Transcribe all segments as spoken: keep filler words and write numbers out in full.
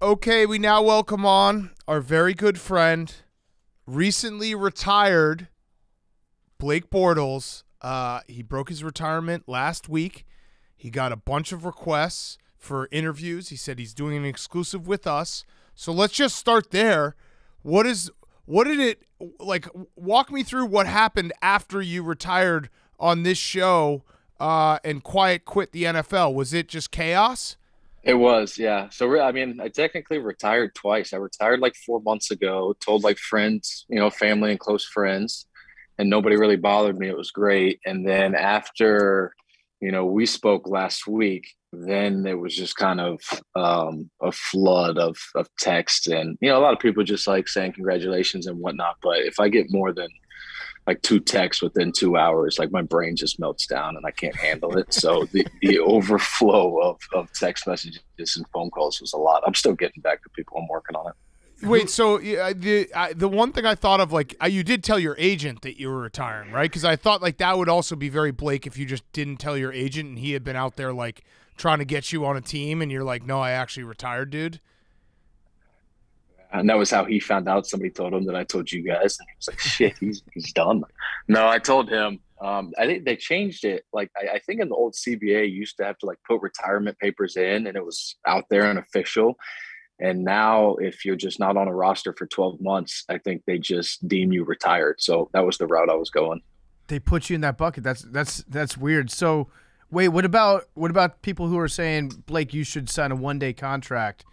Okay, we now welcome on our very good friend, recently retired, Blake Bortles. Uh, he broke his retirement last week. He got a bunch of requests for interviews. He said he's doing an exclusive with us. So let's just start there. What is, what did it, like, walk me through what happened after you retired on this show uh, and quiet quit the N F L. Was it just chaos? It was, yeah. So, I mean, I technically retired twice. I retired like four months ago, told like friends, you know, family and close friends, and nobody really bothered me. It was great. And then after, you know, we spoke last week, then there was just kind of um, a flood of, of texts. And, you know, a lot of people just like saying congratulations and whatnot. But if I get more than like two texts within two hours, like my brain just melts down and I can't handle it. So the, the overflow of, of text messages and phone calls was a lot. I'm still getting back to people. I'm working on it. Wait, so uh, the uh, the one thing I thought of, like, uh, you did tell your agent that you were retiring, right? Because I thought like that would also be very Blake if you just didn't tell your agent and he had been out there like trying to get you on a team and you're like, no, I actually retired, dude. And that was how he found out. Somebody told him that I told you guys. And he was like, shit, he's, he's done. No, I told him. Um, I think they changed it. Like, I, I think in the old C B A, you used to have to, like, put retirement papers in, and it was out there and official. And now if you're just not on a roster for twelve months, I think they just deem you retired. So that was the route I was going. They put you in that bucket. That's that's that's weird. So, wait, what about what about people who are saying, Blake, you should sign a one-day contract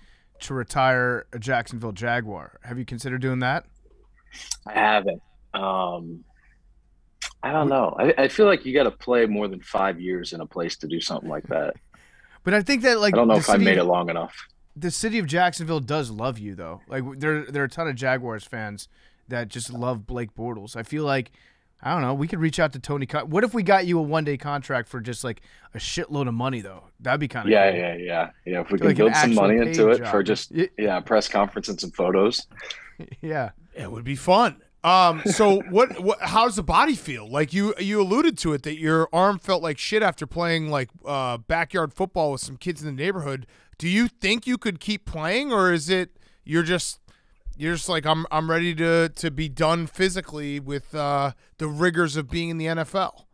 to retire a Jacksonville Jaguar? Have you considered doing that? I haven't. Um, I don't know. I, I feel like you got to play more than five years in a place to do something like that. But I think that, like, I don't know if I made it long enough. The city of Jacksonville does love you, though. Like, there, there are a ton of Jaguars fans that just love Blake Bortles. I feel like, I don't know, we could reach out to Tony. What if we got you a one-day contract for just like a shitload of money, though? That'd be kind of yeah, cool. yeah, yeah, yeah. If we could like build some money into it job. for just yeah, press conference and some photos. Yeah, it would be fun. Um, so what? What? How does the body feel? Like you, you alluded to it that your arm felt like shit after playing like uh, backyard football with some kids in the neighborhood. Do you think you could keep playing, or is it you're just? You're just like, I'm I'm ready to, to be done physically with uh, the rigors of being in the N F L?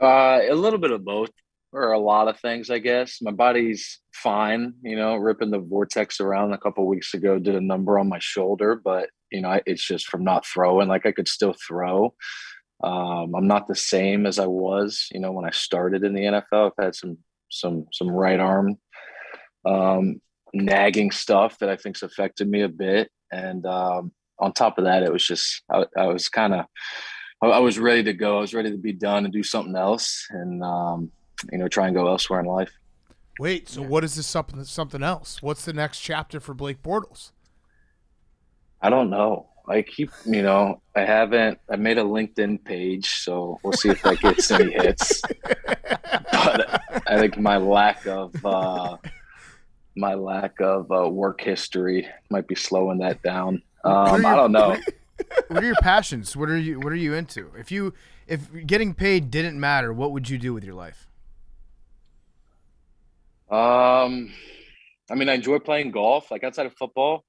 Uh, a little bit of both, or a lot of things, I guess. My body's fine, you know, ripping the vortex around a couple of weeks ago, did a number on my shoulder, but, you know, it's just from not throwing. Like, I could still throw. Um, I'm not the same as I was, you know, when I started in the N F L. I've had some, some, some right arm um, nagging stuff that I think's affected me a bit. And um, on top of that, it was just I, I was kind of I, I was ready to go. I was ready to be done and do something else, and um, you know, try and go elsewhere in life. Wait, so yeah. What is this something something else? What's the next chapter for Blake Bortles? I don't know. I keep, you know, I haven't. I made a LinkedIn page, so we'll see if that gets any hits. But I think my lack of. Uh, My lack of uh, work history might be slowing that down. Um, your, I don't know. What are your passions? What are you What are you into? If you if getting paid didn't matter, what would you do with your life? Um, I mean, I enjoy playing golf. Like outside of football,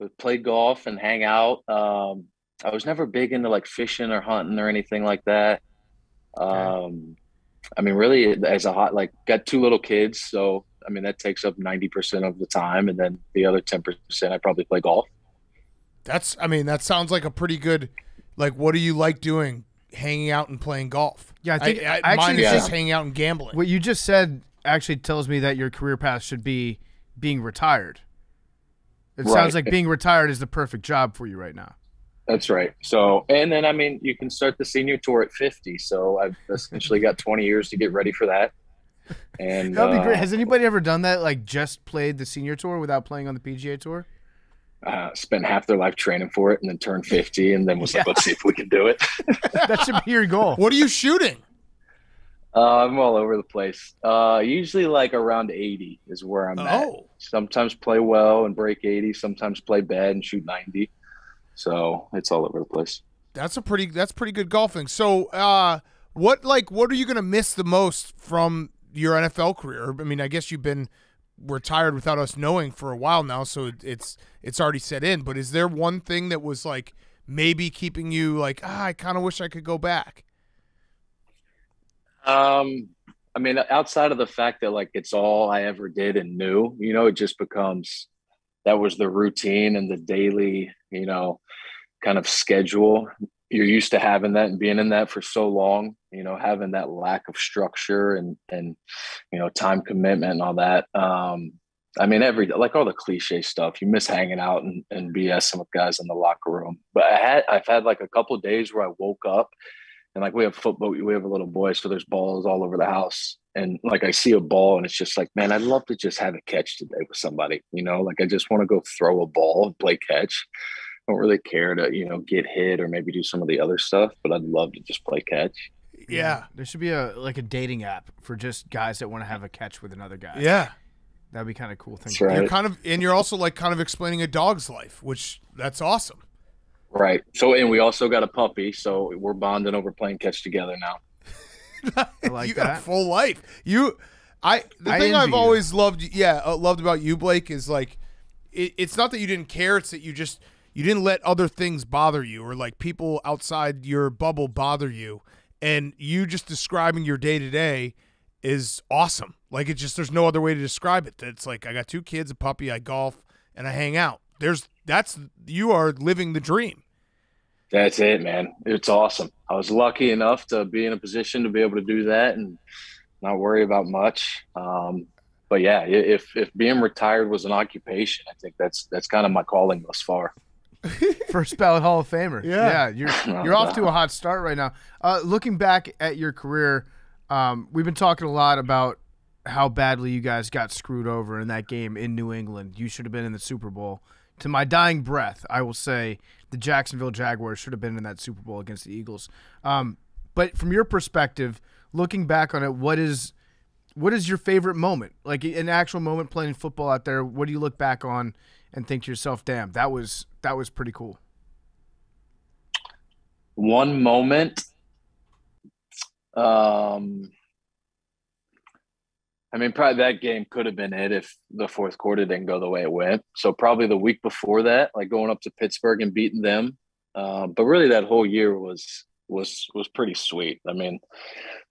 I play golf and hang out. Um, I was never big into like fishing or hunting or anything like that. Um, okay. I mean, really, as a hot like got two little kids, so. I mean, that takes up ninety percent of the time. And then the other ten percent, I probably play golf. That's, I mean, that sounds like a pretty good, like, what do you like doing? Hanging out and playing golf. Yeah. I think I, I, actually, mine is yeah. just hanging out and gambling. What you just said actually tells me that your career path should be being retired. It right. sounds like being retired is the perfect job for you right now. That's right. So, and then, I mean, you can start the senior tour at fifty. So I've essentially got twenty years to get ready for that. And that'd be uh, great. Has anybody ever done that? Like just played the senior tour without playing on the P G A tour? Uh, spent half their life training for it and then turned fifty and then was yeah. like, let's see if we can do it. That should be your goal. What are you shooting? Uh, I'm all over the place. Uh, usually like around eighty is where I'm oh. at. Sometimes play well and break eighty. Sometimes play bad and shoot ninety. So it's all over the place. That's a pretty, that's pretty good golfing. So uh, what, like, what are you going to miss the most from your N F L career? I mean, I guess you've been retired without us knowing for a while now, so it's it's already set in. But is there one thing that was like maybe keeping you like, ah, I kind of wish I could go back? Um, I mean, outside of the fact that like it's all I ever did and knew, you know, it just becomes that was the routine and the daily, you know, kind of schedule. You're used to having that and being in that for so long, you know, having that lack of structure and, and, you know, time commitment and all that. Um, I mean, every, like all the cliche stuff, you miss hanging out and, and BSing with guys in the locker room. But I had, I've had like a couple of days where I woke up and like, we have football, we have a little boy, so there's balls all over the house. And like, I see a ball and it's just like, man, I'd love to just have a catch today with somebody, you know, like I just want to go throw a ball and play catch. Don't really care to, you know, get hit or maybe do some of the other stuff, but I'd love to just play catch. Yeah, there should be a like a dating app for just guys that want to have a catch with another guy. Yeah, that'd be kind of cool thing. That's right. You're kind of, and you're also like kind of explaining a dog's life, which that's awesome. Right. So, and we also got a puppy, so we're bonding over playing catch together now. I like you that. Got a full life. You, I. The I thing I've you. always loved, yeah, uh, loved about you, Blake, is like, it, it's not that you didn't care; it's that you just. You didn't let other things bother you or like people outside your bubble bother you. And you just describing your day to day is awesome. Like it just, there's no other way to describe it. It's like, I got two kids, a puppy, I golf and I hang out. There's that's, you are living the dream. That's it, man. It's awesome. I was lucky enough to be in a position to be able to do that and not worry about much. Um, but yeah, if, if being retired was an occupation, I think that's, that's kind of my calling thus far. First ballot Hall of Famer. Yeah, yeah you're you're off to a hot start right now. Uh, looking back at your career, um, we've been talking a lot about how badly you guys got screwed over in that game in New England. You should have been in the Super Bowl. To my dying breath, I will say the Jacksonville Jaguars should have been in that Super Bowl against the Eagles. Um, but from your perspective, looking back on it, what is what is your favorite moment? Like an actual moment playing football out there, what do you look back on and think to yourself, damn, that was that was pretty cool? One moment, um, I mean, probably that game could have been it if the fourth quarter didn't go the way it went. So probably the week before that, like going up to Pittsburgh and beating them. Uh, but really that whole year was was was pretty sweet. I mean,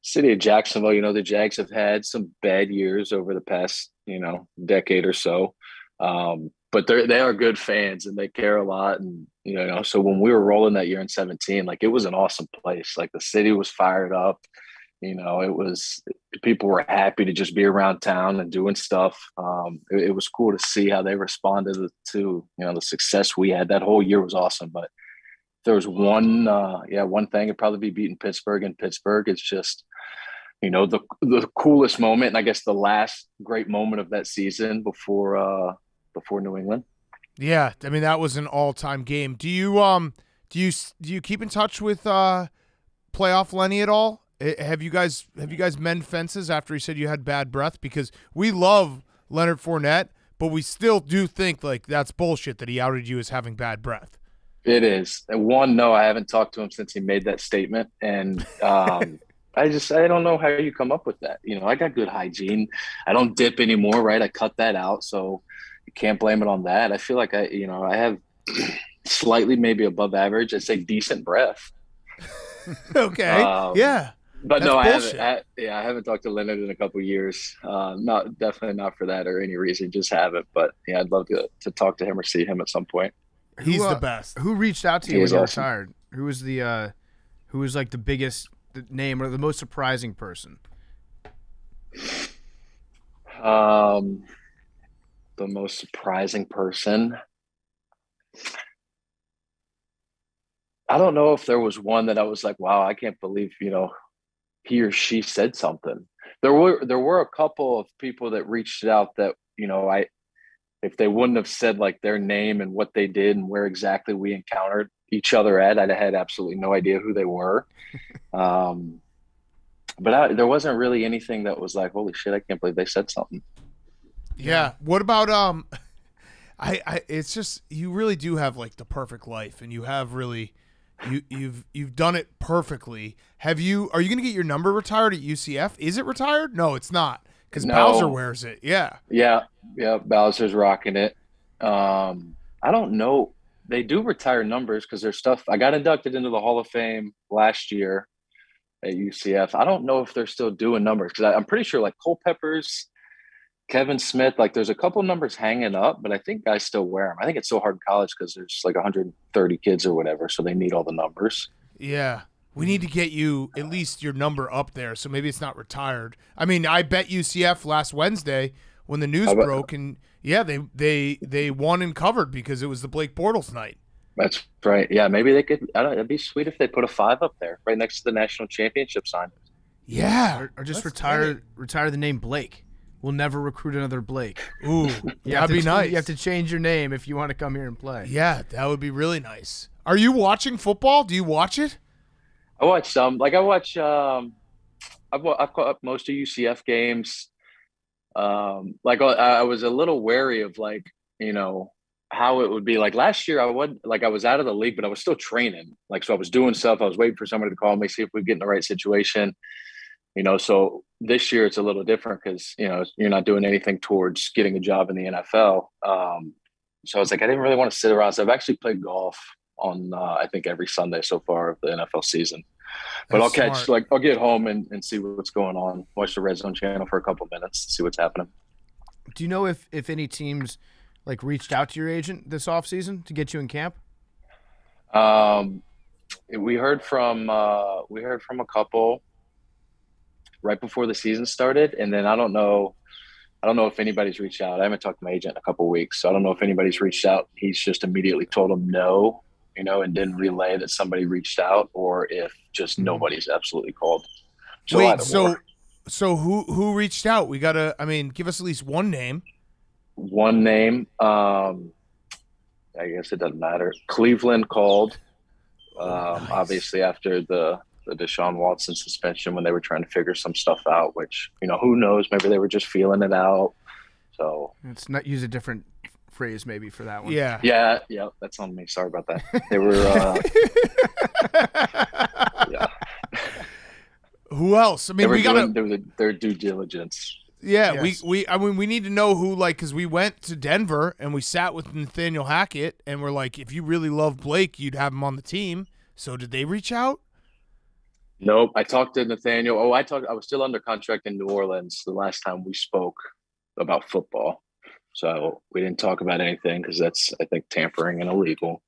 city of Jacksonville, you know, the Jags have had some bad years over the past, you know, decade or so. Um, but they they are good fans and they care a lot. And, you know, so when we were rolling that year in seventeen, like it was an awesome place. Like the city was fired up, you know, it was, people were happy to just be around town and doing stuff. Um, it, it was cool to see how they responded to, you know, the success we had. That whole year was awesome. But there was one, uh, yeah, one thing, it'd probably be beating Pittsburgh in Pittsburgh. It's just, you know, the, the coolest moment. And I guess the last great moment of that season before, uh, before New England. Yeah, I mean that was an all-time game. Do you um do you do you keep in touch with uh playoff Lenny at all? Have you guys have you guys mend fences after he said you had bad breath? Because we love Leonard Fournette, but we still do think like that's bullshit that he outed you as having bad breath. It is. And one, no, I haven't talked to him since he made that statement, and um I just, I don't know how you come up with that. You know, I got good hygiene. I don't dip anymore, right? I cut that out, so you can't blame it on that. I feel like I, you know, I have slightly maybe above average. I'd say decent breath. Okay. Um, yeah. But that's no, I haven't, I, yeah, I haven't talked to Leonard in a couple of years. Uh, not definitely not for that or any reason, just haven't. But yeah, I'd love to, to talk to him or see him at some point. He's who, uh, the best. Who reached out to he you was when you awesome. Retired? Who was the, uh, who was like the biggest name or the most surprising person? Um, the most surprising person. I don't know if there was one that I was like, wow, I can't believe, you know, he or she said something. There were, there were a couple of people that reached out that, you know, I, if they wouldn't have said like their name and what they did and where exactly we encountered each other at, I had absolutely no idea who they were. Um, but I, there wasn't really anything that was like, holy shit, I can't believe they said something. Yeah. What about, um, I, I, it's just, you really do have like the perfect life and you have really, you, you've, you've done it perfectly. Have you, are you going to get your number retired at U C F? Is it retired? No, it's not. Because no. Bowser wears it, yeah. Yeah, yeah, Bowser's rocking it. Um, I don't know. They do retire numbers because there's stuff. I got inducted into the Hall of Fame last year at U C F. I don't know if they're still doing numbers because I'm pretty sure like Culpepper's, Kevin Smith, like there's a couple numbers hanging up, but I think guys still wear them. I think it's so hard in college because there's like one hundred thirty kids or whatever, so they need all the numbers. Yeah. We need to get you at least your number up there, so maybe it's not retired. I mean, I bet U C F last Wednesday when the news broke, and yeah, they they they won and covered because it was the Blake Bortles night. That's right. Yeah, maybe they could. I don't, it'd be sweet if they put a five up there, right next to the national championship sign. Yeah, or, or just retire retire the name Blake. We'll never recruit another Blake. Ooh, that'd be nice. You have to change your name if you want to come here and play. Yeah, that would be really nice. Are you watching football? Do you watch it? I watch some. Like I watch, um, I've, I've caught up most of U C F games. Um, like I, I was a little wary of like, you know, how it would be. Like last year I would, like I was out of the league, but I was still training. Like, so I was doing stuff. I was waiting for somebody to call me, see if we get in the right situation, you know? So this year it's a little different because, you know, you're not doing anything towards getting a job in the N F L. Um, so I was like, I didn't really want to sit around. So I've actually played golf on uh, I think every Sunday so far of the N F L season. But That's I'll catch smart. like I'll get home and, and see what's going on. Watch the Red Zone Channel for a couple minutes, see what's happening. Do you know if if any teams like reached out to your agent this offseason to get you in camp? Um we heard from uh we heard from a couple right before the season started, and then I don't know I don't know if anybody's reached out. I haven't talked to my agent in a couple weeks, so I don't know if anybody's reached out. He's just immediately told them no. You know, and didn't relay that somebody reached out, or if just nobody's absolutely called. So Wait, so, more. so who who reached out? We gotta, I mean, give us at least one name. One name. Um, I guess it doesn't matter. Cleveland called, um, nice. obviously after the the Deshaun Watson suspension when they were trying to figure some stuff out. Which, you know, who knows? Maybe they were just feeling it out. So let's not use a different phrase maybe for that one. Yeah. Yeah. Yeah. That's on me. Sorry about that. They were, uh, yeah. Who else? I mean, we got to, their due diligence. Yeah. Yes. We, we, I mean, we need to know who, like, cause we went to Denver and we sat with Nathaniel Hackett and we're like, if you really love Blake, you'd have him on the team. So did they reach out? Nope. I talked to Nathaniel. Oh, I talked, I was still under contract in New Orleans the last time we spoke about football. So we didn't talk about anything because that's, I think, tampering and illegal.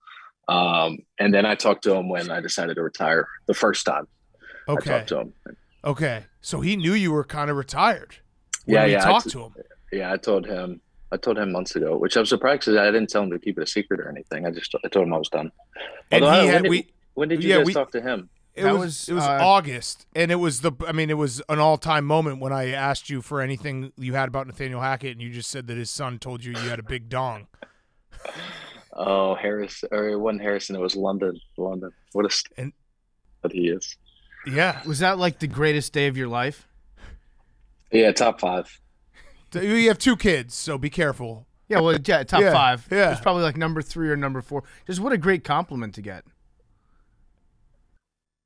Um, and then I talked to him when I decided to retire the first time. Okay. I talked to him. Okay. So he knew you were kind of retired. Yeah, yeah. Talked to him. Yeah, I told him. I told him months ago, which I'm surprised because I didn't tell him to keep it a secret or anything. I just I told him I was done. And Although, he had, when, did, we, when did you yeah, guys we, talk to him? It that was, was it was uh, August, and it was the I mean it was an all-time moment when I asked you for anything you had about Nathaniel Hackett, and you just said that his son told you you had a big dong. Oh, Harris, or it wasn't Harrison, it was London, London. What a st- and, that he is. Yeah, was that like the greatest day of your life? Yeah, top five. You have two kids, so be careful. Yeah, well, yeah, top yeah, five. Yeah, it's probably like number three or number four. Just what a great compliment to get.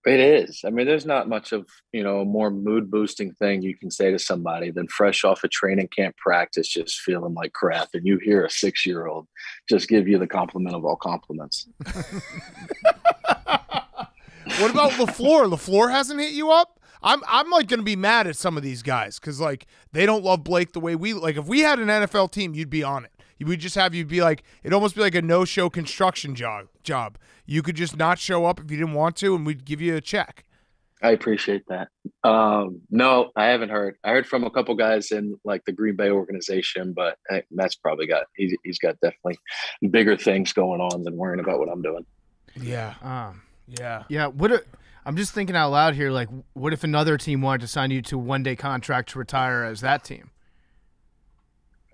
It is. I mean, there's not much of, you know, a more mood-boosting thing you can say to somebody than fresh off a training camp practice, just feeling like crap, and you hear a six-year-old just give you the compliment of all compliments. What about LaFleur? LaFleur hasn't hit you up? I'm I'm like going to be mad at some of these guys because like they don't love Blake the way we like. If we had an N F L team, you'd be on it. We'd just have you be like, it'd almost be like a no-show construction job. Job, you could just not show up if you didn't want to, and we'd give you a check. I appreciate that. Um, no, I haven't heard. I heard from a couple guys in like the Green Bay organization, but hey, Matt's probably got he's, he's got definitely bigger things going on than worrying about what I'm doing. Yeah, um, yeah, yeah. What a, I'm just thinking out loud here. Like, what if another team wanted to sign you to a one-day contract to retire as that team?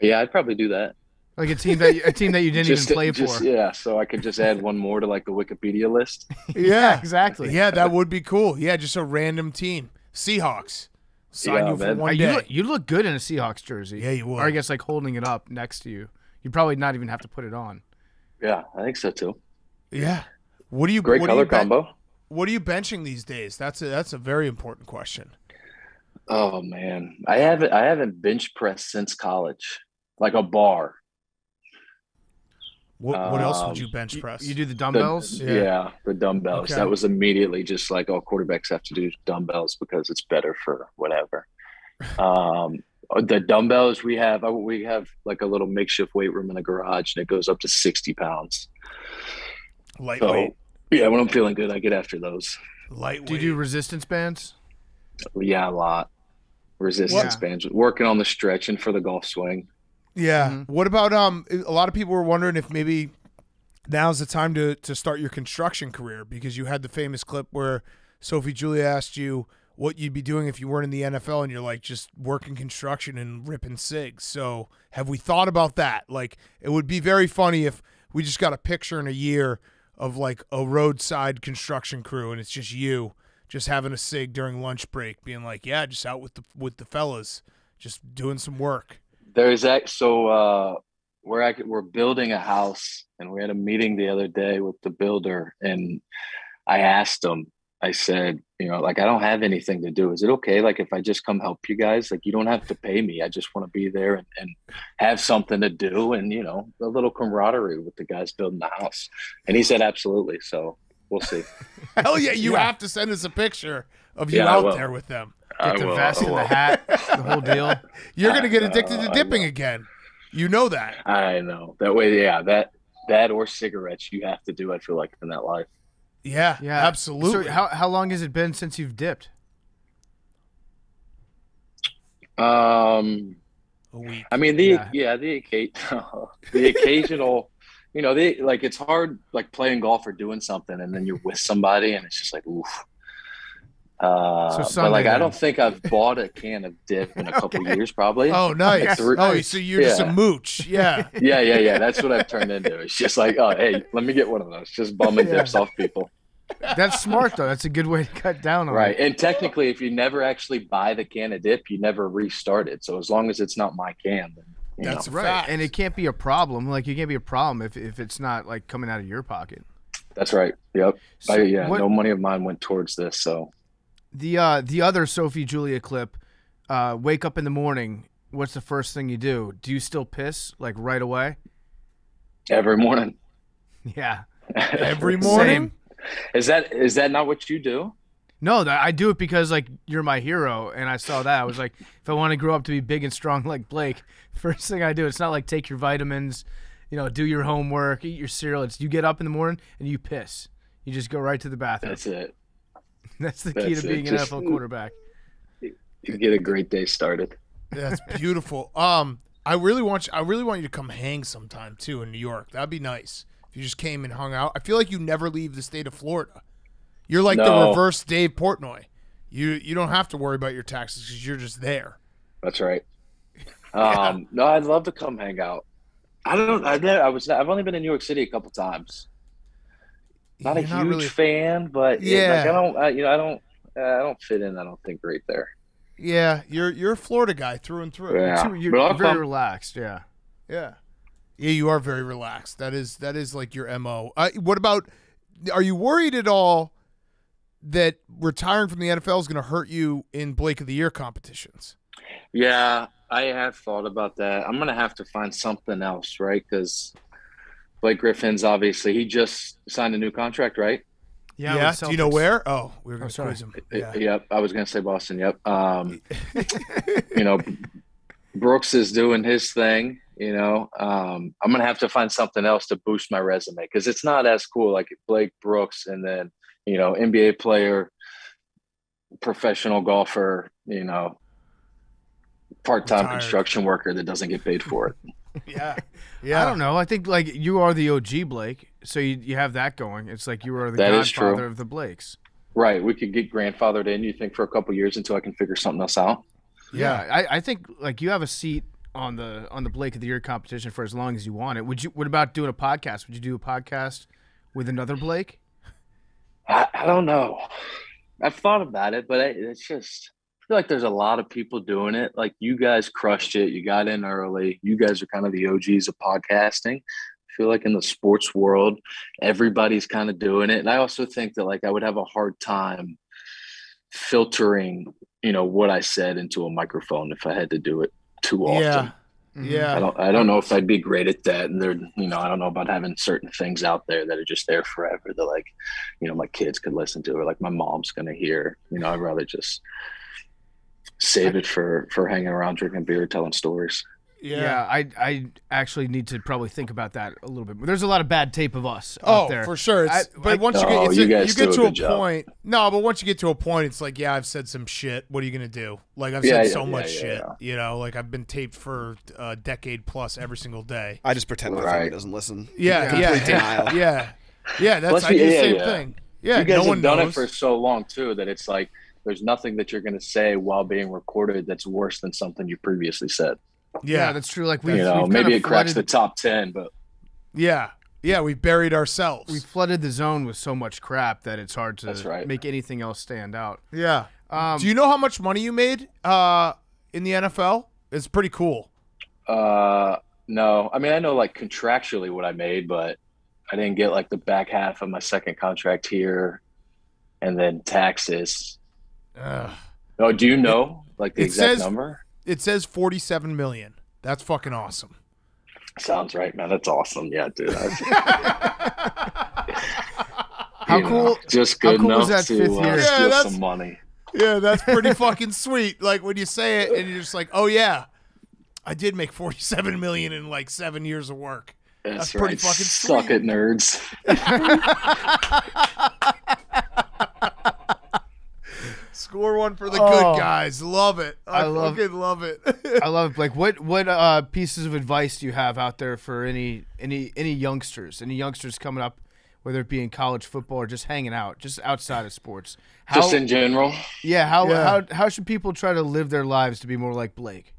Yeah, I'd probably do that. Like a team that you, a team that you didn't just, even play just, for. Yeah, so I could just add one more to like the Wikipedia list. Yeah, exactly. Yeah, that would be cool. Yeah, just a random team. Seahawks. Sign yeah, you for one day. You look, you look good in a Seahawks jersey. Yeah, you would. Or I guess like holding it up next to you. You'd probably not even have to put it on. Yeah, I think so too. Yeah. What do you Great what color do you ben- combo. What are you benching these days? That's a that's a very important question. Oh man, I haven't I haven't bench pressed since college, like a bar. What, what um, else would you bench press? You, you do the dumbbells? The, yeah. yeah, the dumbbells. Okay. That was immediately just like, oh, quarterbacks have to do dumbbells because it's better for whatever. Um, the dumbbells we have, we have like a little makeshift weight room in the garage, and it goes up to sixty pounds. Lightweight. So, yeah, when I'm feeling good, I get after those. Lightweight. Do you do resistance bands? Yeah, a lot. Resistance yeah. bands. Working on the stretch and for the golf swing. Yeah. Mm-hmm. What about um? A lot of people were wondering if maybe now's the time to to start your construction career, because you had the famous clip where Sophie Julia asked you what you'd be doing if you weren't in the N F L, and you're like, just working construction and ripping cigs. So have we thought about that? Like, it would be very funny if we just got a picture in a year of like a roadside construction crew, and it's just you just having a cig during lunch break, being like, yeah, just out with the with the fellas, just doing some work. There's that. So uh, we're at, we're building a house, and we had a meeting the other day with the builder, and I asked him, I said, you know, like, I don't have anything to do. Is it okay, like, if I just come help you guys? Like, you don't have to pay me. I just want to be there and, and have something to do, and, you know, a little camaraderie with the guys building the house. And he said, absolutely. So we'll see. Hell yeah! You yeah. have to send us a picture of you yeah, out there with them. Get the vest and the hat, the whole deal. You're going to get addicted to dipping again. You know that. I know. That way, yeah, that that or cigarettes, you have to do, I feel like, in that life. Yeah, yeah, absolutely. So how, how long has it been since you've dipped? Um, A week. I mean, the yeah, yeah the, the occasional, you know, the, like, it's hard, like, playing golf or doing something, and then you're with somebody, and it's just like, oof. Uh, so but like, then. I don't think I've bought a can of dip in a couple okay. years, probably. Oh, nice. Like three, oh, so you're yeah. just a mooch. Yeah. yeah, yeah, yeah. That's what I've turned into. It's just like, oh, hey, let me get one of those. Just bumming yeah. dips off people. That's smart, though. That's a good way to cut down on right. it. Right. And technically, if you never actually buy the can of dip, you never restart it. So as long as it's not my can, then, you that's know. Right. Fact. And it can't be a problem. Like, you can't be a problem if, if it's not, like, coming out of your pocket. That's right. Yep. So I, yeah. What, no money of mine went towards this, so. The uh, the other Sophie Julia clip, uh, wake up in the morning, what's the first thing you do? Do you still piss, like, right away? Every morning. Yeah. Every morning? Same. Is that is that not what you do? No, I do it because, like, you're my hero, and I saw that. I was like, if I want to grow up to be big and strong like Blake, first thing I do, it's not like take your vitamins, you know, do your homework, eat your cereal. It's you get up in the morning and you piss. You just go right to the bathroom. That's it. That's the key That's to being it. an Just, N F L quarterback. You get a great day started. That's beautiful. Um, I really want you, I really want you to come hang sometime too in New York. That'd be nice if you just came and hung out. I feel like you never leave the state of Florida. You're like no. the reverse Dave Portnoy. You you don't have to worry about your taxes because you're just there. That's right. yeah. Um, no, I'd love to come hang out. I don't. I, I was. I've only been in New York City a couple times. Not You're a not huge really... fan, but yeah, like I don't, I, you know, I don't, uh, I don't fit in. I don't think great there. Yeah, you're you're a Florida guy through and through. Yeah. You're, you're, you're very relaxed. Yeah, yeah, yeah. You are very relaxed. That is that is like your M O. Uh, what about? Are you worried at all that retiring from the N F L is going to hurt you in Blake of the Year competitions? Yeah, I have thought about that. I'm going to have to find something else, right? Because Blake Griffin's obviously he just signed a new contract, right? Yeah. yeah. Do you know where? Oh, we were going to quiz him. Yeah. Yep. I was going to say Boston. Yep. Um, you know, Brooks is doing his thing. You know, um, I'm going to have to find something else to boost my resume because it's not as cool. Like Blake Brooks, and then you know, N B A player, professional golfer. You know, part-time Retired. construction worker that doesn't get paid for it. Yeah, yeah. I don't know. I think like you are the O G Blake, so you you have that going. It's like you are the that godfather of the Blakes. Right. We could get grandfathered in. You think for a couple of years until I can figure something else out. Yeah, yeah. I, I think like you have a seat on the on the Blake of the Year competition for as long as you want it. Would you? What about doing a podcast? Would you do a podcast with another Blake? I, I don't know. I've thought about it, but I, it's just. I feel like there's a lot of people doing it. Like you guys crushed it. You got in early. You guys are kind of the O Gs of podcasting. I feel like in the sports world, everybody's kind of doing it. And I also think that like I would have a hard time filtering, you know, what I said into a microphone if I had to do it too often. Yeah. Yeah. I don't I don't know if I'd be great at that. And they're, you know, I don't know about having certain things out there that are just there forever that, like, you know, my kids could listen to or like my mom's going to hear. You know, I'd rather just save it for, for hanging around, drinking beer, telling stories. Yeah. yeah, I I actually need to probably think about that a little bit. There's a lot of bad tape of us oh, out there. Oh, for sure. It's, I, but I, once you get, it's, you you get to a, a point, no, but once you get to a point, it's like, yeah, I've said some shit. What are you going to do? Like, I've yeah, said yeah, so yeah, much yeah, shit. Yeah. You know, like, I've been taped for a decade plus every single day. I just pretend my right. family doesn't listen. Yeah, yeah, yeah, denial. yeah. Yeah, that's I do the yeah, same yeah. thing. Yeah, you guys no have one done knows. It for so long, too, that it's like there's nothing that you're going to say while being recorded that's worse than something you previously said. Yeah, yeah, that's true. Like, we, you know, we've maybe it cracks the top ten, but yeah, yeah, we buried ourselves. We flooded the zone with so much crap that it's hard to right. make anything else stand out. Yeah. Um, Do you know how much money you made uh, in the N F L? It's pretty cool. Uh, no, I mean, I know like contractually what I made, but I didn't get like the back half of my second contract here, and then taxes. Uh, oh, do you know like the exact says, number? It says forty-seven million. That's fucking awesome. Sounds right, man. That's awesome. Yeah, dude. How cool? Know, just good cool enough that to uh, yeah, steal that's, some money. Yeah, that's pretty fucking sweet. Like when you say it, and you're just like, oh yeah, I did make forty-seven million in like seven years of work. That's, that's right. pretty fucking Suck sweet. Suck it, nerds. Score one for the oh, good guys. Love it. I, I love, fucking love it. I love it. Blake, what what uh, pieces of advice do you have out there for any any any youngsters, any youngsters coming up, whether it be in college football or just hanging out, just outside of sports? How, just in general. Yeah. How yeah. how how should people try to live their lives to be more like Blake?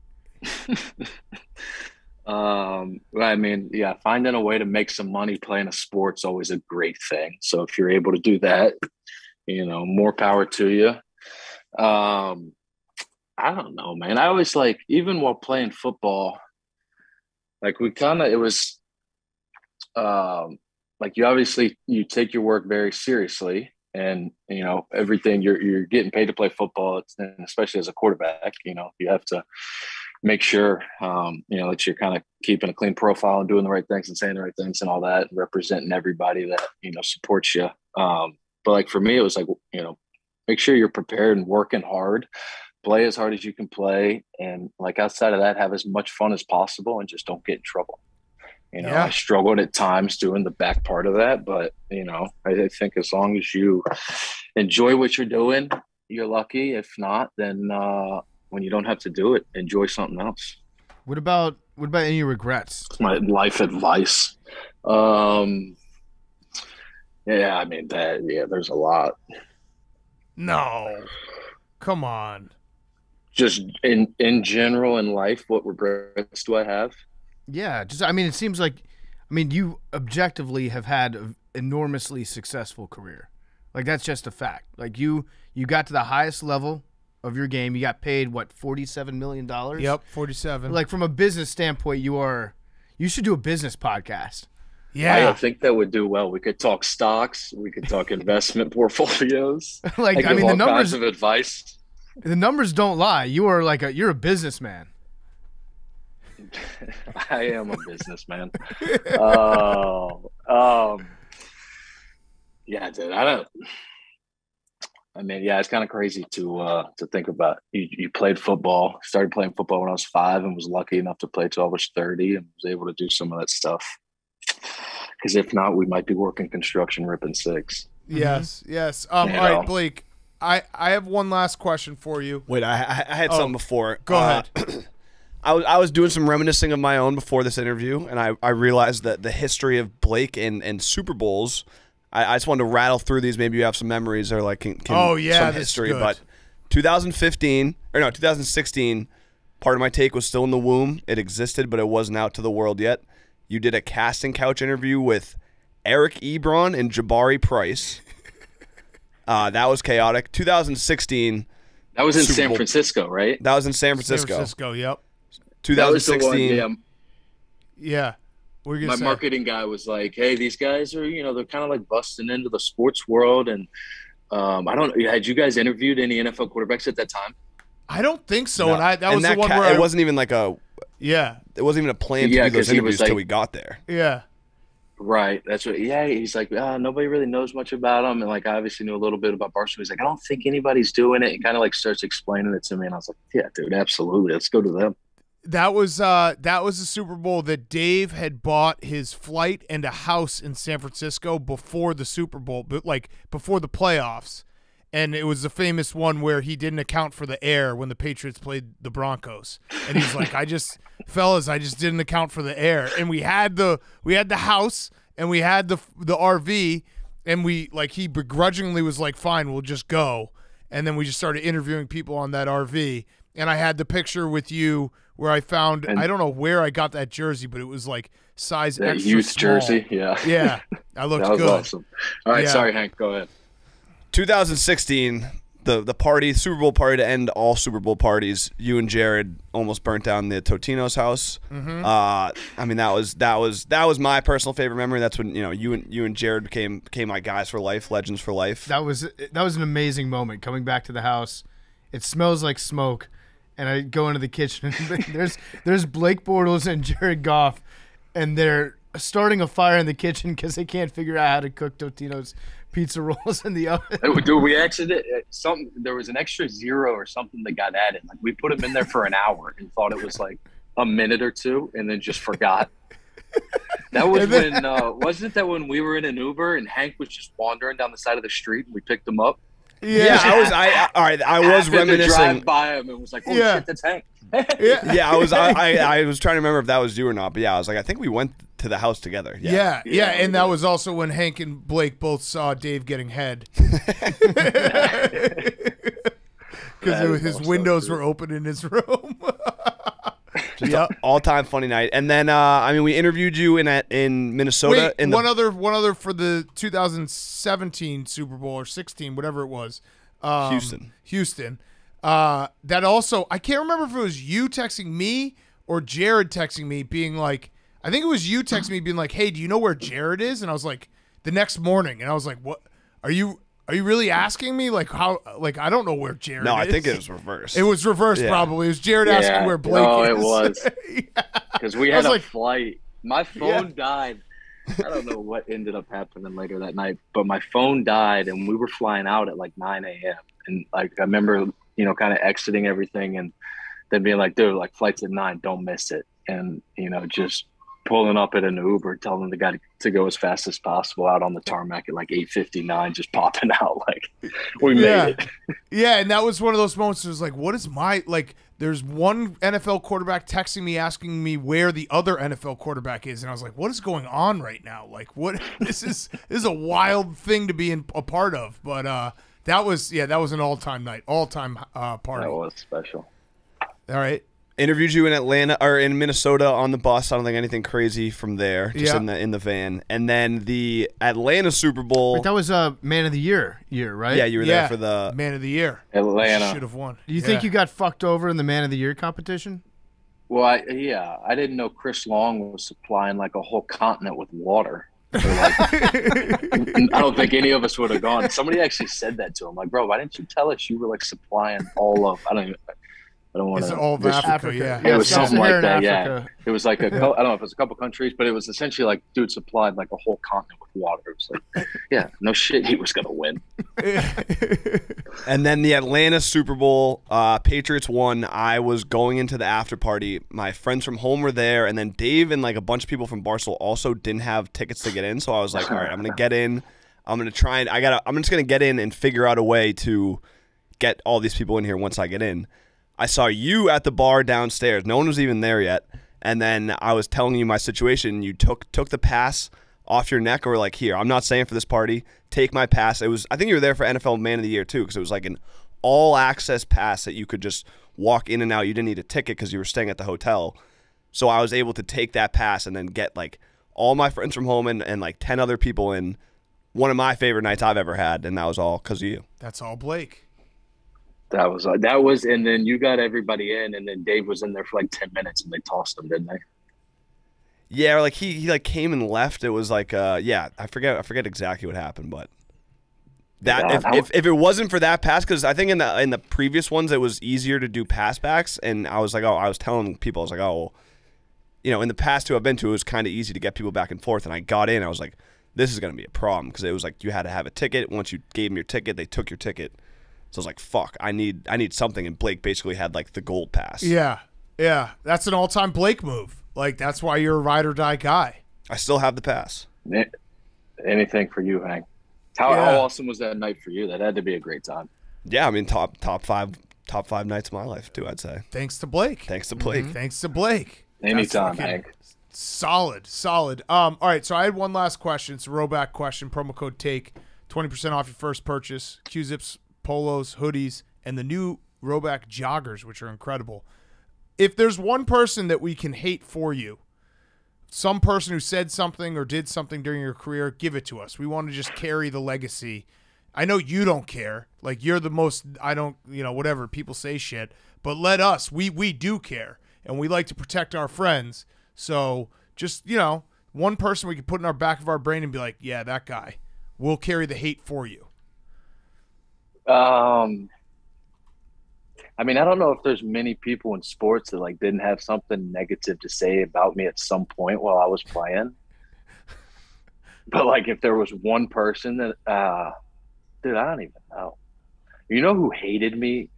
um. I mean, yeah. Finding a way to make some money playing a sport's always a great thing. So if you're able to do that, you know, more power to you. Um, I don't know, man. I always like, even while playing football, like we kind of, it was, um, like you obviously, you take your work very seriously and, you know, everything you're, you're getting paid to play football, and especially as a quarterback, you know, you have to make sure, um, you know, that you're kind of keeping a clean profile and doing the right things and saying the right things and all that, and representing everybody that, you know, supports you. Um, but like for me, it was like, you know, make sure you're prepared and working hard, play as hard as you can play. And like outside of that, have as much fun as possible and just don't get in trouble. You know, yeah. I struggled at times doing the back part of that, but you know, I, I think as long as you enjoy what you're doing, you're lucky. If not, then uh, when you don't have to do it, enjoy something else. What about, what about any regrets? My life advice. Um, yeah, I mean that, yeah, there's a lot. No, come on. Just in in general in life, what regrets do I have? Yeah, just I mean, it seems like, I mean, you objectively have had an enormously successful career. Like that's just a fact. Like you you got to the highest level of your game. You got paid what forty-seven million dollars? Yep, forty-seven. Like from a business standpoint, you are you should do a business podcast. Yeah, I don't think that would do well. We could talk stocks. We could talk investment portfolios. Like I, I mean, all the numbers kinds of advice. The numbers don't lie. You are like a you're a businessman. I am a businessman. Oh, uh, um, yeah, dude. I don't. I mean, yeah, it's kind of crazy to uh, to think about. You, you played football. Started playing football when I was five, and was lucky enough to play till I was thirty, and was able to do some of that stuff. Because if not, we might be working construction, ripping six. Yes, yes. Um, all right, Blake, I, I have one last question for you. Wait, I I had oh, something before. Go uh, ahead. I was I was doing some reminiscing of my own before this interview, and I, I realized that the history of Blake and, and Super Bowls. I, I just wanted to rattle through these. Maybe you have some memories or like can, can oh yeah some history. Good. But twenty fifteen or no twenty sixteen, Pardon My Take was still in the womb. It existed, but it wasn't out to the world yet. You did a casting couch interview with Eric Ebron and Jabari Price. Uh, that was chaotic. twenty sixteen. That was in Super San Bowl. Francisco, right? That was in San Francisco. San Francisco, yep. twenty sixteen. That was the one, yeah. What were you gonna say? My marketing guy was like, hey, these guys are, you know, they're kind of like busting into the sports world and Um, I don't. Had you guys interviewed any N F L quarterbacks at that time? I don't think so. No. And I that and was that the one where it I, wasn't even like a yeah. It wasn't even a plan to yeah, do those interviews until like, we got there. Yeah. Right. That's what. Yeah. He's like, oh, nobody really knows much about him, and like I obviously knew a little bit about Barstool. He's like, I don't think anybody's doing it. And kind of like starts explaining it to me, and I was like, yeah, dude, absolutely. Let's go to them. That was uh, that was the Super Bowl that Dave had bought his flight and a house in San Francisco before the Super Bowl, but like before the playoffs, and it was the famous one where he didn't account for the air when the Patriots played the Broncos, and he's like, "I just, fellas, I just didn't account for the air." And we had the we had the house and we had the the R V, and we like he begrudgingly was like, "Fine, we'll just go," and then we just started interviewing people on that R V, and I had the picture with you. Where I found, and I don't know where I got that jersey, but it was like size that extra youth small. Jersey, yeah, yeah. I looked that was good. Awesome. All right, yeah. Sorry, Hank. Go ahead. twenty sixteen, the the party, Super Bowl party to end all Super Bowl parties. You and Jared almost burnt down the Totino's house. Mm-hmm. uh, I mean, that was that was that was my personal favorite memory. That's when you know you and you and Jared became became my guys for life, legends for life. That was that was an amazing moment. Coming back to the house, it smells like smoke. And I go into the kitchen, and there's there's Blake Bortles and Jared Goff, and they're starting a fire in the kitchen because they can't figure out how to cook Totino's pizza rolls in the oven. Dude, we actually something. There was an extra zero or something that got added. Like we put them in there for an hour and thought it was like a minute or two, and then just forgot. That was when uh, wasn't that when we were in an Uber and Hank was just wandering down the side of the street and we picked him up. Yeah. yeah, I was. I, I all right. I was reminiscing. Drive by him and was like, "Oh yeah. shit, that's Hank." yeah. yeah, I was. I, I I was trying to remember if that was you or not. But yeah, I was like, I think we went to the house together. Yeah, yeah, yeah, yeah. And that was also when Hank and Blake both saw Dave getting head because his windows so were open in his room. Just yep. all-time funny night. And then, uh, I mean, we interviewed you in a, in Minnesota. Wait, in one other one other for the two thousand seventeen Super Bowl or sixteen, whatever it was. Um, Houston. Houston. Uh, that also, I can't remember if it was you texting me or Jared texting me being like, I think it was you texting me being like, hey, do you know where Jared is? And I was like, the next morning. And I was like, what? Are you... Are you really asking me like how like I don't know where Jared no, is. No, I think it was reversed. It was reversed yeah. probably. It was Jared yeah. asking where Blake no, is. Oh, it was. Because yeah. we had a like, flight. My phone yeah. died. I don't know what ended up happening later that night, but my phone died and we were flying out at like nine A M And like I remember, you know, kind of exiting everything and then being like, dude, like flight's at nine, don't miss it. And, you know, just pulling up at an Uber, telling the guy to, to go as fast as possible out on the tarmac at like eight fifty-nine, just popping out like we made yeah. it. Yeah, and that was one of those moments that was like, what is my – like there's one N F L quarterback texting me asking me where the other N F L quarterback is, and I was like, what is going on right now? Like what – this is this is a wild thing to be in, a part of. But uh, that was – yeah, that was an all-time night, all-time uh, party. That was special. All right. Interviewed you in Atlanta or in Minnesota on the bus. I don't think anything crazy from there. Just yeah. in the in the van, and then the Atlanta Super Bowl. But that was a uh, Man of the Year year, right? Yeah, you were yeah. there for the Man of the Year. Atlanta should have won. Do you yeah. think you got fucked over in the Man of the Year competition? Well, I, yeah, I didn't know Chris Long was supplying like a whole continent with water. Like, I don't think any of us would have gone. Somebody actually said that to him, like, "Bro, why didn't you tell us you were like supplying all of I don't even." I don't want to. It's all of Africa, Africa, yeah. It was something like that, Africa. yeah. It was like a, I don't know if it was a couple countries, but it was essentially like dude supplied like a whole continent with water. It was like, yeah, no shit, he was gonna win. And then the Atlanta Super Bowl, uh, Patriots won. I was going into the after party. My friends from home were there, and then Dave and like a bunch of people from Barstool also didn't have tickets to get in. So I was like, all right, I'm gonna get in. I'm gonna try and I gotta. I'm just gonna get in and figure out a way to get all these people in here once I get in. I saw you at the bar downstairs. No one was even there yet. And then I was telling you my situation. You took took the pass off your neck, or like, here, I'm not staying for this party. Take my pass. It was. I think you were there for N F L Man of the Year too, because it was like an all-access pass that you could just walk in and out. You didn't need a ticket because you were staying at the hotel. So I was able to take that pass and then get like all my friends from home and, and like ten other people in. One of my favorite nights I've ever had, and that was all because of you. That's all Blake. That was, that was, and then you got everybody in, and then Dave was in there for like ten minutes, and they tossed him, didn't they? Yeah, like he, he like came and left. It was like, uh, yeah, I forget, I forget exactly what happened, but That yeah, if, that if if it wasn't for that pass, because I think in the in the previous ones it was easier to do pass backs, and I was like, oh, I was telling people, I was like, oh, well, you know, in the past two I've been to, it was kind of easy to get people back and forth, and I got in, I was like, this is going to be a problem, because it was like you had to have a ticket. Once you gave them your ticket, they took your ticket. So I was like, fuck, I need I need something, and Blake basically had like the gold pass. Yeah, yeah, that's an all time Blake move. Like that's why you're a ride or die guy. I still have the pass. Anything for you, Hank. How, yeah. how awesome was that night for you? That had to be a great time. Yeah, I mean, top top five top five nights of my life too, I'd say. Thanks to Blake. Thanks to Blake. Mm-hmm. Thanks to Blake. Anytime, Hank. Solid, solid. Um, all right, so I had one last question. It's a Rowback question. Promo code TAKE, twenty percent off your first purchase. Q-zips, polos, hoodies, and the new Rowback joggers, which are incredible. If there's one person that we can hate for you, some person who said something or did something during your career, give it to us. We want to just carry the legacy. I know you don't care. Like, you're the most, I don't, you know, whatever. People say shit. But let us. We we do care. And we like to protect our friends. So just, you know, one person we can put in our back of our brain and be like, yeah, that guy. We'll carry the hate for you. Um, I mean, I don't know if there's many people in sports that like didn't have something negative to say about me at some point while I was playing. But like, if there was one person that, uh, dude, I don't even know. You know who hated me?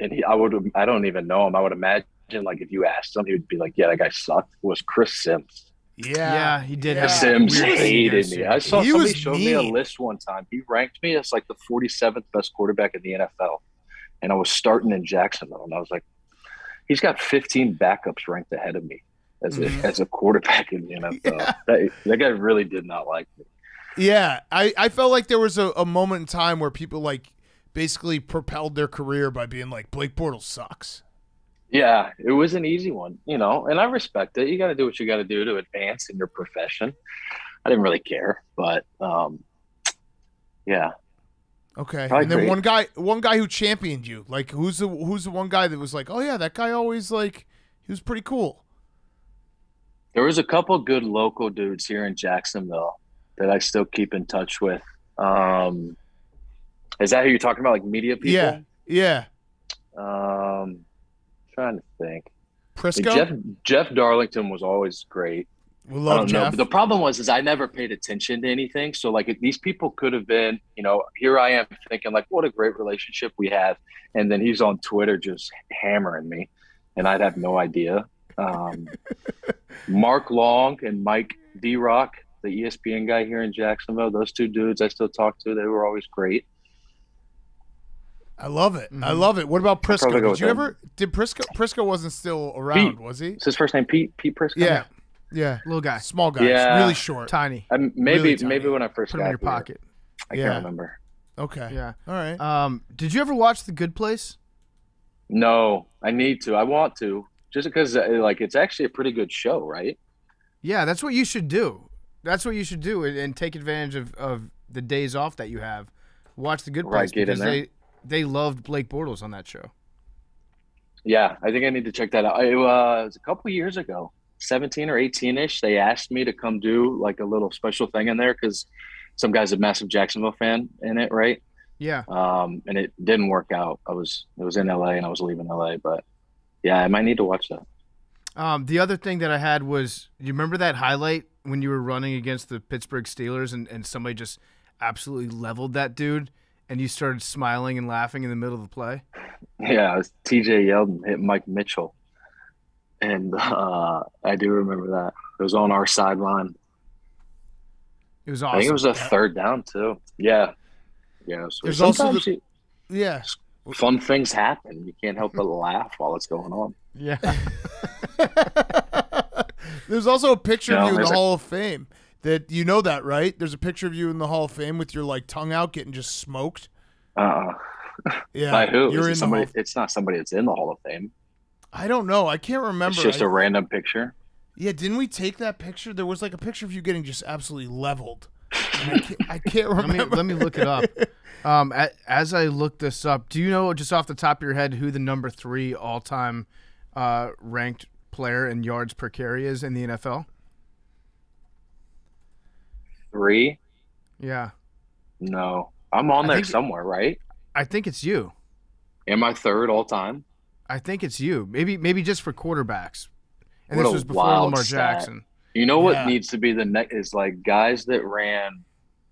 And he, I would, I don't even know him. I would imagine like if you asked him, he would be like, "Yeah, that guy sucked." Was Chris Sims? Yeah, yeah, he did. Yeah. Sims Weird hated me. I saw he somebody showed mean. me a list one time. He ranked me as like the forty-seventh best quarterback in the N F L. And I was starting in Jacksonville, and I was like, he's got fifteen backups ranked ahead of me as a, mm-hmm. as a quarterback in the N F L. Yeah. That, that guy really did not like me. Yeah, I, I felt like there was a, a moment in time where people like basically propelled their career by being like, Blake Bortles sucks. Yeah, it was an easy one, you know, and I respect it. You got to do what you got to do to advance in your profession. I didn't really care, but um, yeah. Okay, and then one guy, one guy who championed you, like who's the who's the one guy that was like, oh yeah, that guy always like he was pretty cool. There was a couple good local dudes here in Jacksonville that I still keep in touch with. Um, is that who you're talking about, like media people? Yeah, yeah. Um, trying to think. Prisco, like Jeff Jeff Darlington was always great. We love I don't Jeff. Know. But the problem was is I never paid attention to anything. So, like, if these people could have been, you know, here I am thinking, like, what a great relationship we have. And then he's on Twitter just hammering me, and I'd have no idea. Um, Mark Long and Mike D-Rock, the E S P N guy here in Jacksonville, those two dudes I still talk to. They were always great. I love it. Mm-hmm. I love it. What about Prisco? Did you him. ever – did Prisco – Prisco wasn't still around, Pete. was he? It's his first name, Pete, Pete Prisco? Yeah. Yeah, little guy, small guy, yeah. really short, tiny. Um, maybe, really tiny. maybe when I first put got him in your here, pocket, I yeah. can't remember. Okay, yeah, all right. Um, did you ever watch The Good Place? No, I need to. I want to, just because uh, like it's actually a pretty good show, right? Yeah, that's what you should do. That's what you should do, and, and take advantage of of the days off that you have. Watch The Good Place right, because they they loved Blake Bortles on that show. Yeah, I think I need to check that out. It, uh, it was a couple years ago. seventeen or eighteen-ish, they asked me to come do like a little special thing in there because some guy's a massive Jacksonville fan in it, right? Yeah. Um, and it didn't work out. I was it was in L A and I was leaving L A, but yeah, I might need to watch that. Um, the other thing that I had was, you remember that highlight when you were running against the Pittsburgh Steelers and, and somebody just absolutely leveled that dude and you started smiling and laughing in the middle of the play? Yeah, it was T J Yeldon hit Mike Mitchell. And uh, I do remember that. It was on our sideline. It was awesome. I think it was a third down, too. Yeah. Yeah. So There's also the, you, yeah. fun things happen. You can't help but laugh while it's going on. Yeah. There's also a picture you know, of you in the Hall of Fame. That You know that, right? There's a picture of you in the Hall of Fame with your like tongue out getting just smoked. Uh-uh. Yeah. By who? You're in it somebody, it's not somebody that's in the Hall of Fame. I don't know. I can't remember. It's just I, a random picture. Yeah, didn't we take that picture? There was like a picture of you getting just absolutely leveled. And I, can't, I can't remember. Let me, let me look it up. Um, at, as I look this up, do you know just off the top of your head who the number three all-time uh, ranked player in yards per carry is in the N F L? Three? Yeah. No. I'm on I there think, somewhere, right? I think it's you. Am I third all time? I think it's you. Maybe maybe just for quarterbacks. And what this was before Lamar stat. Jackson. You know what yeah. needs to be the next is like guys that ran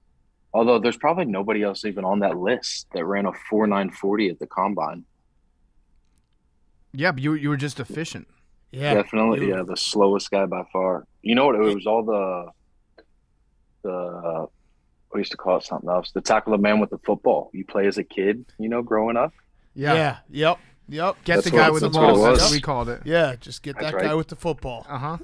– although there's probably nobody else even on that list that ran a four nine forty at the combine. Yeah, but you, you were just efficient. Yeah, definitely. Dude. Yeah, the slowest guy by far. You know what? It was all the – the we used to call it something else. The tackle the man with the football. You play as a kid, you know, growing up. Yeah. yeah. Yep. Yep. Get that's the guy what, with the ball. That's what we called it. Yeah. Just get that's that right. guy with the football. Uh huh.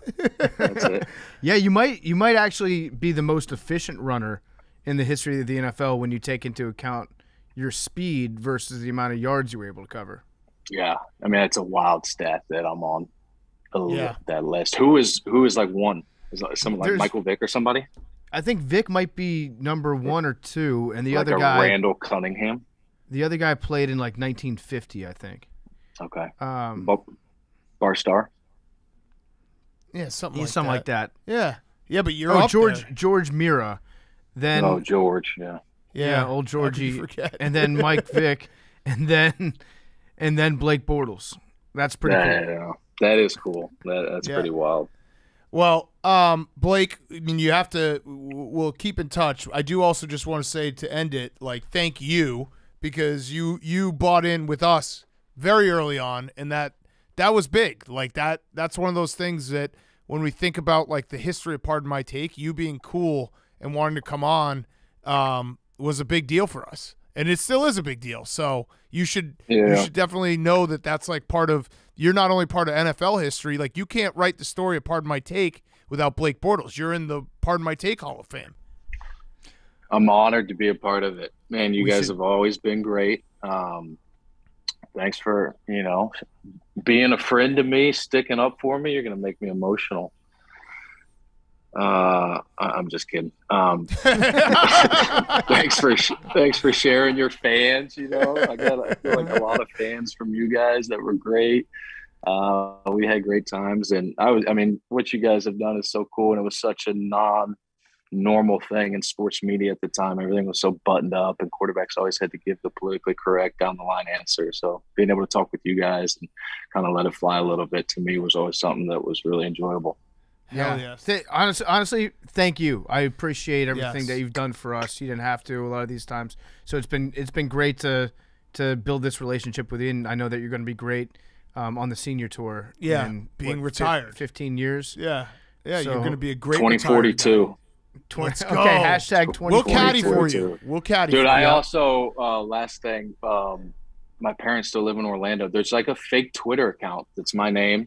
That's it. Yeah. You might you might actually be the most efficient runner in the history of the N F L when you take into account your speed versus the amount of yards you were able to cover. Yeah. I mean, it's a wild stat that I'm on. Yeah. That list. Who is who is like one? Is like someone like There's, Michael Vick or somebody? I think Vic might be number one or two, and the like other guy – Randall Cunningham? The other guy played in, like, nineteen fifty, I think. Okay. Um, Barstar? Yeah, something, like, something that. like that. Yeah. Yeah, but you're oh, up George, there. George Mira. Then, oh, George, yeah. Yeah, yeah old Georgie. And then Mike Vick. And then and then Blake Bortles. That's pretty that, cool. Yeah, that is cool. That, that's yeah. pretty wild. Well, um, Blake, I mean, you have to – we'll keep in touch. I do also just want to say to end it, like, thank you because you you bought in with us very early on, and that that was big. Like, that that's one of those things that when we think about, like, the history of Pardon My Take, you being cool and wanting to come on um, was a big deal for us, and it still is a big deal. So you should, yeah. you should definitely know that that's, like, part of – you're not only part of N F L history, like you can't write the story of Pardon My Take without Blake Bortles. You're in the Pardon My Take Hall of Fame. I'm honored to be a part of it. Man, you we guys should. have always been great. Um, thanks for, you know, being a friend to me, sticking up for me. You're going to make me emotional. Uh, I'm just kidding. Um, thanks for, thanks for sharing your fans. You know, I got I feel like a lot of fans from you guys that were great. Uh, we had great times, and I was, I mean, what you guys have done is so cool. And it was such a non-normal thing in sports media at the time. Everything was so buttoned up and quarterbacks always had to give the politically correct down the line answer. So being able to talk with you guys and kind of let it fly a little bit to me was always something that was really enjoyable. Yeah. Yes. Th- honestly, honestly, thank you. I appreciate everything yes. that you've done for us. You didn't have to a lot of these times, so it's been it's been great to to build this relationship with you. And I know that you're going to be great um, on the senior tour. Yeah, in, being what, retired, fifteen years. Yeah, yeah, so, you're going to be a great. twenty forty-two. Let's go. Okay, hashtag twenty forty-two. We'll caddy for you. We'll caddy. Dude, for I you. also uh, last thing. Um, my parents still live in Orlando. There's like a fake Twitter account that's my name.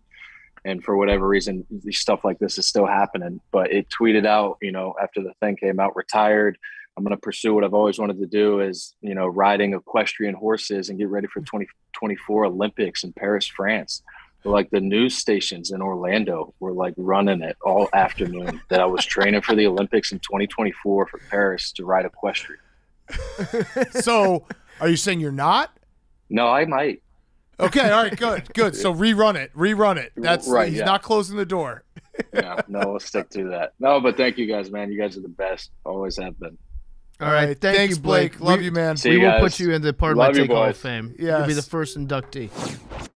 And for whatever reason, stuff like this is still happening. But it tweeted out, you know, after the thing came out, retired. I'm going to pursue what I've always wanted to do is, you know, riding equestrian horses and get ready for twenty twenty-four Olympics in Paris, France. But like the news stations in Orlando were like running it all afternoon that I was training for the Olympics in twenty twenty-four for Paris to ride equestrian. So are you saying you're not? No, I might. Okay, all right, good, good. So rerun it, rerun it. That's right. He's yeah. not closing the door. Yeah, no, we'll stick to that. No, but thank you guys, man. You guys are the best. Always have been. All right, right. Thank thanks, you, Blake. Blake. Love we, you, man. See we you will guys. put you in the Pardon My Take Hall of Fame. Yes. You'll be the first inductee.